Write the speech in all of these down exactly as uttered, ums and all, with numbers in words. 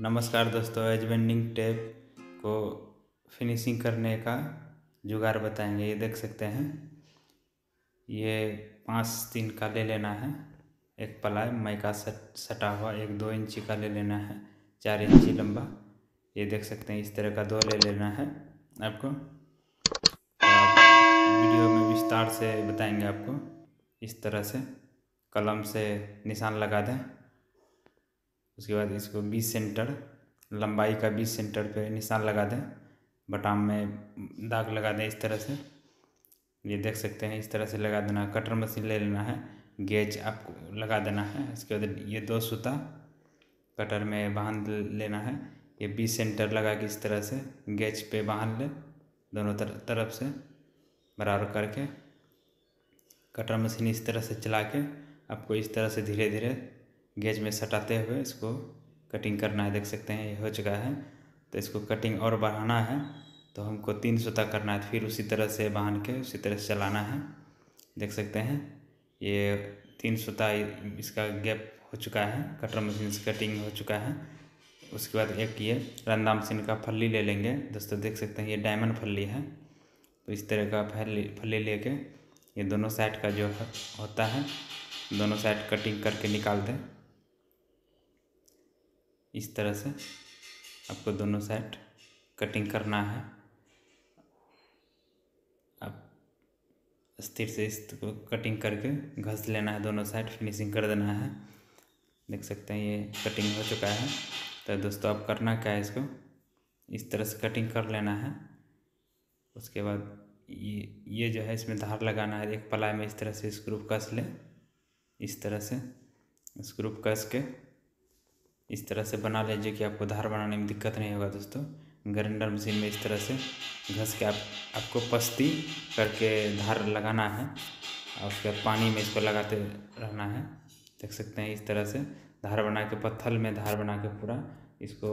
नमस्कार दोस्तों, edge bending tape को फिनिशिंग करने का जुगाड़ बताएंगे। ये देख सकते हैं, ये पाँच तीन का ले लेना है एक पलाई, माइका सट सटा हुआ एक दो इंची का ले लेना है, चार इंची लंबा। ये देख सकते हैं, इस तरह का दो ले लेना है आपको। वीडियो में विस्तार से बताएंगे आपको। इस तरह से कलम से निशान लगा दें। उसके बाद इसको बीस सेंटर लंबाई का बीस सेंटर पे निशान लगा दें, बटाम में दाग लगा दें इस तरह से। ये देख सकते हैं, इस तरह से लगा देना। कटर मशीन ले लेना है, गेज आपको लगा देना है। इसके बाद ये दो सूता कटर में बांध लेना है। ये बीस सेंटर लगा के इस तरह से गेज पे बांध ले, दोनों तर, तरफ से बराबर करके कटर मशीन इस तरह से चला के आपको इस तरह से धीरे धीरे गेज में सटाते हुए इसको कटिंग करना है। देख सकते हैं, ये हो चुका है। तो इसको कटिंग और बढ़ाना है तो हमको तीन सूता करना है, फिर उसी तरह से बांध के उसी तरह से चलाना है। देख सकते हैं, ये तीन सूता इसका गैप हो चुका है, कटर मशीन से कटिंग हो चुका है। उसके बाद एक ये रंधा मशीन का फल्ली ले लेंगे दोस्तों। देख सकते हैं, ये डायमंड फल्ली है। तो इस तरह का फल्ली फल्ली ले कर ये दोनों साइड का जो होता है, दोनों साइड कटिंग करके निकाल दें। इस तरह से आपको दोनों साइड कटिंग करना है। आप स्थिर से इसको कटिंग करके घस लेना है, दोनों साइड फिनिशिंग कर देना है। देख सकते हैं, ये कटिंग हो चुका है। तो दोस्तों, आप करना क्या है, इसको इस तरह से कटिंग कर लेना है। उसके बाद ये ये जो है इसमें धार लगाना है। एक पलाई में इस तरह से स्क्रू कस लें, इस तरह से स्क्रू कस के इस तरह से बना लीजिए कि आपको धार बनाने में दिक्कत नहीं होगा। दोस्तों, ग्राइंडर मशीन में इस तरह से घस के आप आपको पस्ती करके धार लगाना है और उसके बाद पानी में इसको लगाते रहना है। देख सकते हैं, इस तरह से धार बना के पत्थर में धार बना के पूरा इसको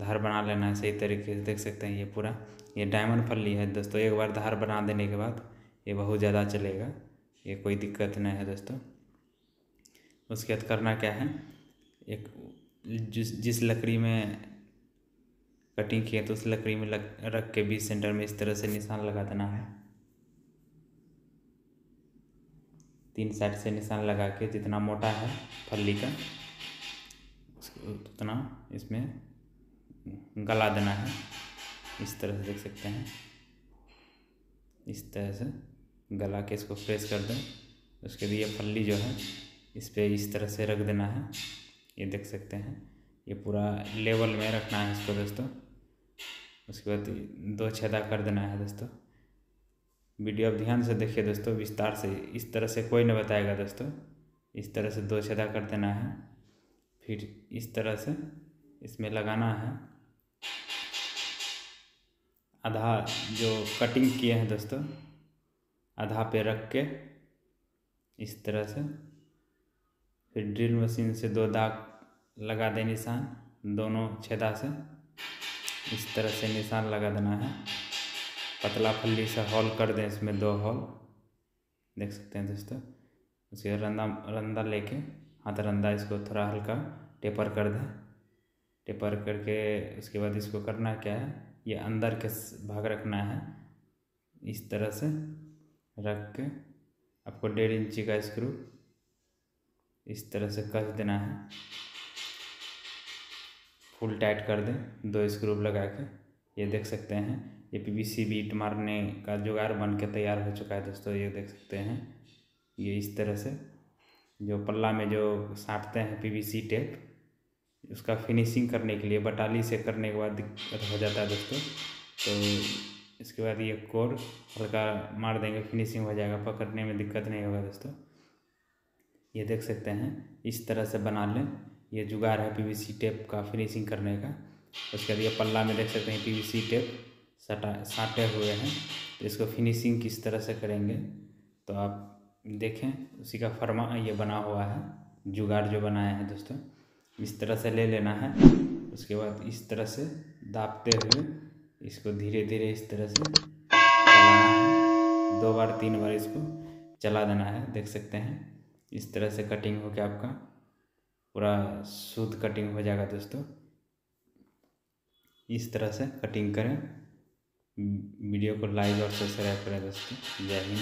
धार बना लेना है सही तरीके से। देख सकते हैं, ये पूरा ये डायमंड फल्ली है दोस्तों। एक बार धार बना देने के बाद ये बहुत ज़्यादा चलेगा, ये कोई दिक्कत नहीं है दोस्तों। उसके बाद करना क्या है, एक जिस जिस लकड़ी में कटिंग किए तो उस लकड़ी में लग, रख के बीस सेंटर में इस तरह से निशान लगा देना है। तीन साइड से निशान लगा के जितना मोटा है फल्ली का उतना इसमें गला देना है। इस तरह से देख सकते हैं, इस तरह से गला के इसको प्रेस कर दें। उसके लिए फल्ली जो है इस पर इस तरह से रख देना है। ये देख सकते हैं, ये पूरा लेवल में रखना है इसको दोस्तों। उसके बाद दो छेदा कर देना है दोस्तों। वीडियो आप ध्यान से देखिए दोस्तों, विस्तार से। इस तरह से कोई नहीं बताएगा दोस्तों। इस तरह से दो छेदा कर देना है, फिर इस तरह से इसमें लगाना है। आधा जो कटिंग किए हैं दोस्तों, आधा पे रख के इस तरह से, फिर ड्रिल मशीन से दो दाग लगा दें निशान, दोनों छेदा से इस तरह से निशान लगा देना है। पतला फल्ली से हॉल कर दें, इसमें दो हॉल। देख सकते हैं दोस्तों, उसके रंदा रंदा लेके हाथ रंदा इसको थोड़ा हल्का टेपर कर दें। टेपर करके उसके बाद इसको करना क्या है, ये अंदर के भाग रखना है। इस तरह से रख के आपको डेढ़ इंची का स्क्रू इस तरह से कस देना है, फुल टाइट कर दें दो स्क्रू लगा के। ये देख सकते हैं, ये पीवीसी बीट मारने का जुगाड़ बन के तैयार हो चुका है दोस्तों। ये देख सकते हैं, ये इस तरह से जो पल्ला में जो साटते हैं पीवीसी टेप, उसका फिनिशिंग करने के लिए बटाली से करने के बाद दिक्कत हो जाता है दोस्तों। तो इसके बाद ये कोर हल्का मार देंगे, फिनिशिंग हो जाएगा, पकड़ने में दिक्कत नहीं होगा दोस्तों। ये देख सकते हैं, इस तरह से बना लें। ये जुगाड़ है पीवीसी टेप का फिनिशिंग करने का। उसके बाद ये पल्ला में देख सकते हैं पीवीसी टेप सटा साटे हुए हैं। तो इसको फिनिशिंग किस तरह से करेंगे तो आप देखें, उसी का फर्मा ये बना हुआ है, जुगाड़ जो बनाया है दोस्तों। इस तरह से ले लेना है, उसके बाद इस तरह से दाबते हुए इसको धीरे धीरे इस तरह से दो बार तीन बार इसको चला देना है। देख सकते हैं, इस तरह से कटिंग हो के आपका पूरा शुद्ध कटिंग हो जाएगा दोस्तों। इस तरह से कटिंग करें। वीडियो को लाइक और सब्सक्राइब करें दोस्तों। जय हिंद।